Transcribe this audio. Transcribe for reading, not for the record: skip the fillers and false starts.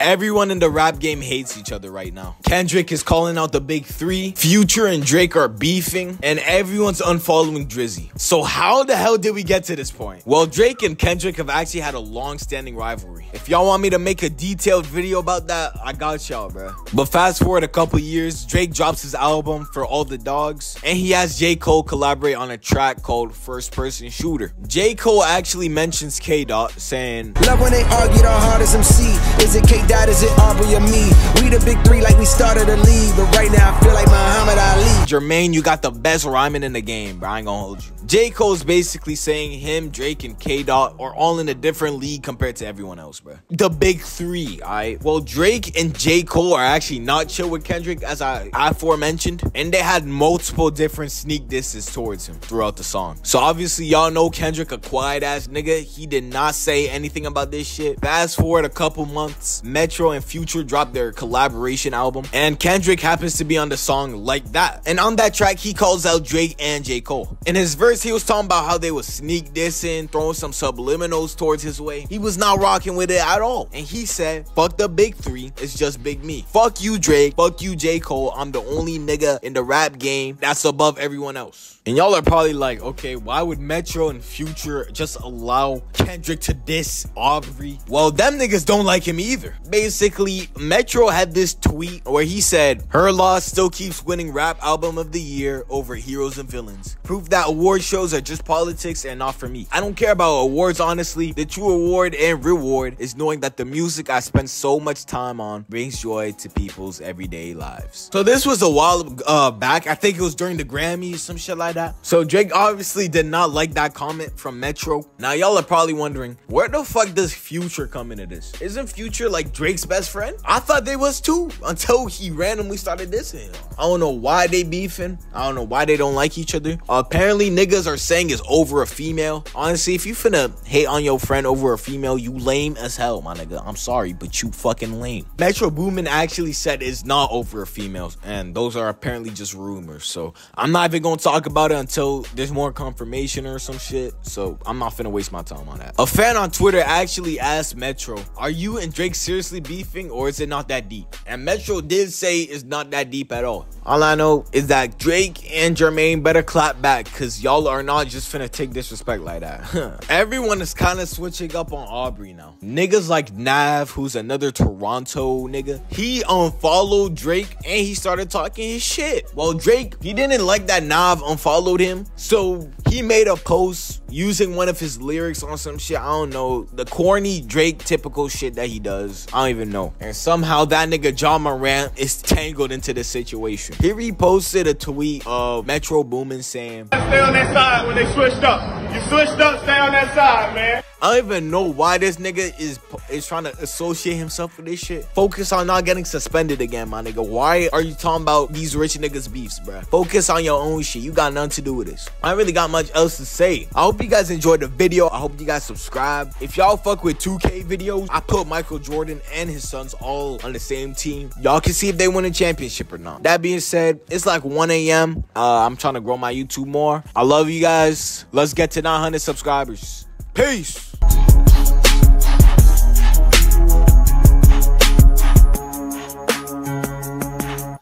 Everyone in the rap game hates each other right now. Kendrick is calling out the big three. Future and Drake are beefing. And everyone's unfollowing Drizzy. So how the hell did we get to this point? Well, Drake and Kendrick have actually had a long-standing rivalry. If y'all want me to make a detailed video about that, I got y'all, bro. But fast forward a couple years, Drake drops his album For All the Dogs. And he has J. Cole collaborate on a track called First Person Shooter. J. Cole actually mentions K-Dot saying, "Love when they argue the hardest MC. Is it K-Dot? That is it, Aubrey and me. We the big three like we started a league, but right now I feel like Muhammad Ali. Jermaine, you got the best rhyming in the game, but I ain't gonna hold you." J. Cole's basically saying him, Drake, and K-Dot are all in a different league compared to everyone else, bro. The big three, alright? Well, Drake and J. Cole are actually not chill with Kendrick, as I aforementioned, and they had multiple different sneak disses towards him throughout the song. So obviously, y'all know Kendrick a quiet-ass nigga. He did not say anything about this shit. Fast forward a couple months, Metro and Future dropped their collaboration album, and Kendrick happens to be on the song Like That. And on that track, he calls out Drake and J. Cole. In his verse, he was talking about how they was sneak dissing, throwing some subliminals towards his way. He was not rocking with it at all. And he said, "Fuck the big three, it's just big me. Fuck you, Drake. Fuck you, J. Cole. I'm the only nigga in the rap game that's above everyone else." And y'all are probably like, okay, why would Metro and Future just allow Kendrick to diss Aubrey? Well, them niggas don't like him either. Basically, Metro had this tweet where he said, "Her Loss still keeps winning rap album of the year over Heroes and Villains. Proof that award shows are just politics and not for me. I don't care about awards, honestly. The true award and reward is knowing that the music I spend so much time on brings joy to people's everyday lives." So this was a while back. I think it was during the Grammys, some shit like that. So Drake obviously did not like that comment from Metro. Now y'all are probably wondering, where the fuck does Future come into this? Isn't Future like Drake's best friend? I thought they was too, until he randomly started dissing. I don't know why they beefing. I don't know why they don't like each other. Apparently niggas are saying it's over a female. Honestly, if you finna hate on your friend over a female, you lame as hell, my nigga. I'm sorry, but you fucking lame. Metro Boomin actually said it's not over a female, and those are apparently just rumors. So I'm not even gonna talk about it until there's more confirmation or some shit. So I'm not finna waste my time on that. A fan on Twitter actually asked Metro, "Are you and Drake seriously beefing, or is it not that deep?" And Metro did say it's not that deep at all. All I know is that Drake and Jermaine better clap back, because y'all are not just finna take disrespect like that. Everyone is kind of switching up on Aubrey now. Niggas like Nav, who's another Toronto nigga, he unfollowed Drake and he started talking his shit. Well, Drake, he didn't like that Nav unfollowed him, so he made a post using one of his lyrics on some shit. I don't know, the corny Drake typical shit that he does. I don't even know. And somehow that nigga Ja Morant is tangled into this situation. He reposted a tweet of Metro Boomin saying, "Stay on that side when they switched up. You switched up, stay on that side, man." I don't even know why this nigga is trying to associate himself with this shit. Focus on not getting suspended again, my nigga. Why are you talking about these rich niggas beefs, bruh? Focus on your own shit. You got nothing to do with this. I ain't really got much else to say. I hope you guys enjoyed the video. I hope you guys subscribe. If y'all fuck with 2K videos, I put Michael Jordan and his sons all on the same team. Y'all can see if they win a championship or not. That being said, it's like 1 a.m. I'm trying to grow my YouTube more. I love you guys. Let's get to 900 subscribers. Peace.